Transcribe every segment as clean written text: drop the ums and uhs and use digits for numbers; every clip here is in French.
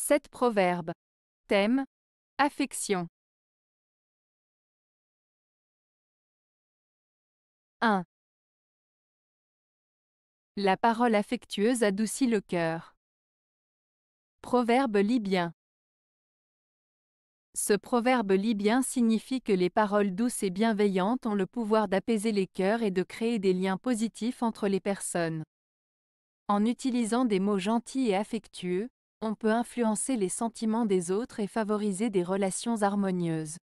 7 proverbes. Thème : affection. 1. La parole affectueuse adoucit le cœur. Proverbe libyen. Ce proverbe libyen signifie que les paroles douces et bienveillantes ont le pouvoir d'apaiser les cœurs et de créer des liens positifs entre les personnes. En utilisant des mots gentils et affectueux, on peut influencer les sentiments des autres et favoriser des relations harmonieuses.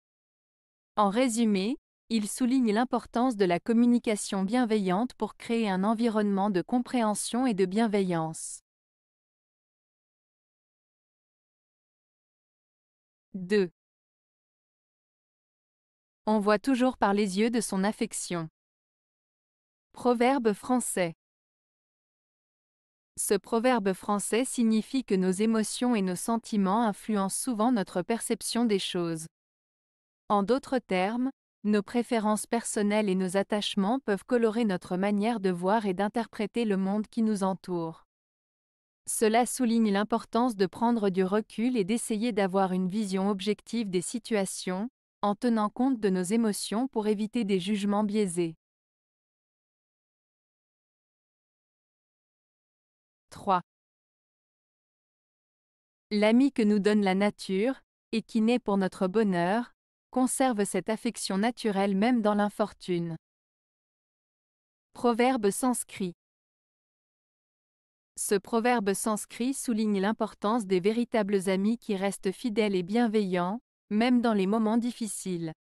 En résumé, il souligne l'importance de la communication bienveillante pour créer un environnement de compréhension et de bienveillance. 2. On voit toujours par les yeux de son affection. Proverbe français. Ce proverbe français signifie que nos émotions et nos sentiments influencent souvent notre perception des choses. En d'autres termes, nos préférences personnelles et nos attachements peuvent colorer notre manière de voir et d'interpréter le monde qui nous entoure. Cela souligne l'importance de prendre du recul et d'essayer d'avoir une vision objective des situations, en tenant compte de nos émotions pour éviter des jugements biaisés. 3. L'ami que nous donne la nature, et qui naît pour notre bonheur, conserve cette affection naturelle même dans l'infortune. Proverbe sanskrit. Ce proverbe sanskrit souligne l'importance des véritables amis qui restent fidèles et bienveillants, même dans les moments difficiles.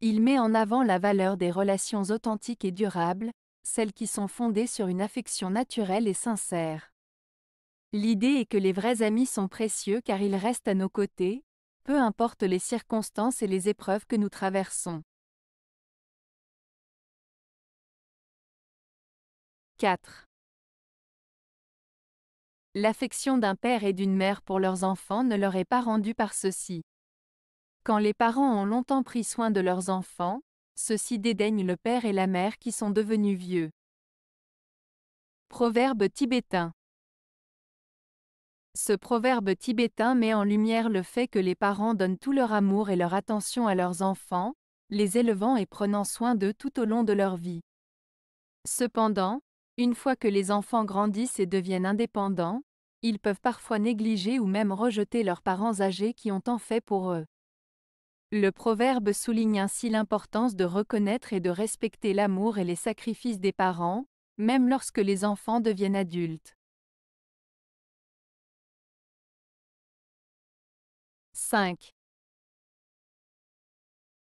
Il met en avant la valeur des relations authentiques et durables, celles qui sont fondées sur une affection naturelle et sincère. L'idée est que les vrais amis sont précieux car ils restent à nos côtés, peu importe les circonstances et les épreuves que nous traversons. 4. L'affection d'un père et d'une mère pour leurs enfants ne leur est pas rendue par ceux-ci. Quand les parents ont longtemps pris soin de leurs enfants, ceux-ci dédaignent le père et la mère qui sont devenus vieux. Proverbe tibétain. Ce proverbe tibétain met en lumière le fait que les parents donnent tout leur amour et leur attention à leurs enfants, les élevant et prenant soin d'eux tout au long de leur vie. Cependant, une fois que les enfants grandissent et deviennent indépendants, ils peuvent parfois négliger ou même rejeter leurs parents âgés qui ont tant fait pour eux. Le proverbe souligne ainsi l'importance de reconnaître et de respecter l'amour et les sacrifices des parents, même lorsque les enfants deviennent adultes. 5.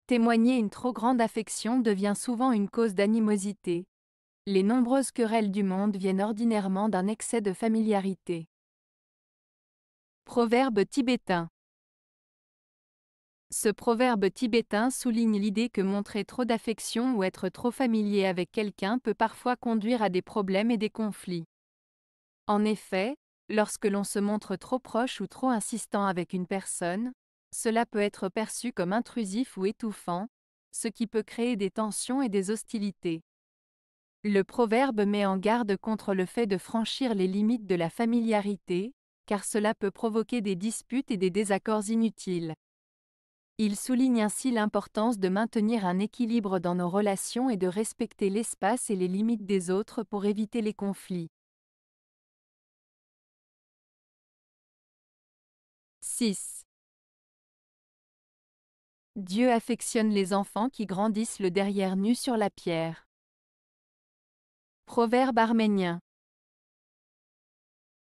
Témoigner une trop grande affection devient souvent une cause d'animosité. Les nombreuses querelles du monde viennent ordinairement d'un excès de familiarité. Proverbe tibétain. Ce proverbe tibétain souligne l'idée que montrer trop d'affection ou être trop familier avec quelqu'un peut parfois conduire à des problèmes et des conflits. En effet, lorsque l'on se montre trop proche ou trop insistant avec une personne, cela peut être perçu comme intrusif ou étouffant, ce qui peut créer des tensions et des hostilités. Le proverbe met en garde contre le fait de franchir les limites de la familiarité, car cela peut provoquer des disputes et des désaccords inutiles. Il souligne ainsi l'importance de maintenir un équilibre dans nos relations et de respecter l'espace et les limites des autres pour éviter les conflits. 6. Dieu affectionne les enfants qui grandissent le derrière nu sur la pierre. Proverbe arménien.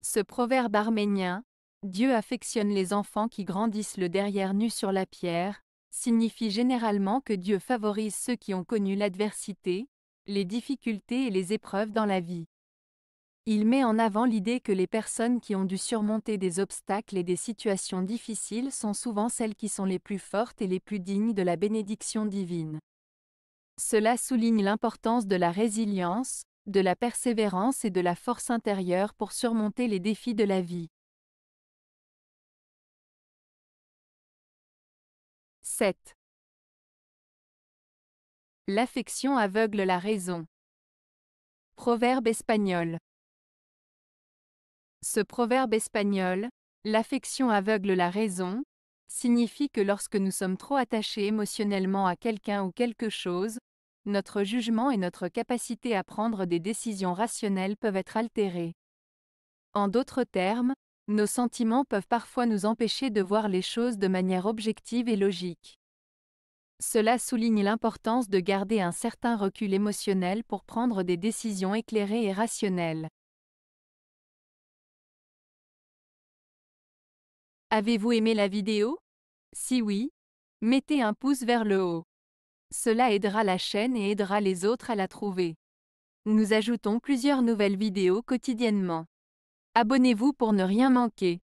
Ce proverbe arménien, Dieu affectionne les enfants qui grandissent le derrière nu sur la pierre, signifie généralement que Dieu favorise ceux qui ont connu l'adversité, les difficultés et les épreuves dans la vie. Il met en avant l'idée que les personnes qui ont dû surmonter des obstacles et des situations difficiles sont souvent celles qui sont les plus fortes et les plus dignes de la bénédiction divine. Cela souligne l'importance de la résilience, de la persévérance et de la force intérieure pour surmonter les défis de la vie. 7. L'affection aveugle la raison. Proverbe espagnol. Ce proverbe espagnol, L'affection aveugle la raison signifie que lorsque nous sommes trop attachés émotionnellement à quelqu'un ou quelque chose, notre jugement et notre capacité à prendre des décisions rationnelles peuvent être altérées. En d'autres termes, nos sentiments peuvent parfois nous empêcher de voir les choses de manière objective et logique. Cela souligne l'importance de garder un certain recul émotionnel pour prendre des décisions éclairées et rationnelles. Avez-vous aimé la vidéo? Si oui, mettez un pouce vers le haut. Cela aidera la chaîne et aidera les autres à la trouver. Nous ajoutons plusieurs nouvelles vidéos quotidiennement. Abonnez-vous pour ne rien manquer.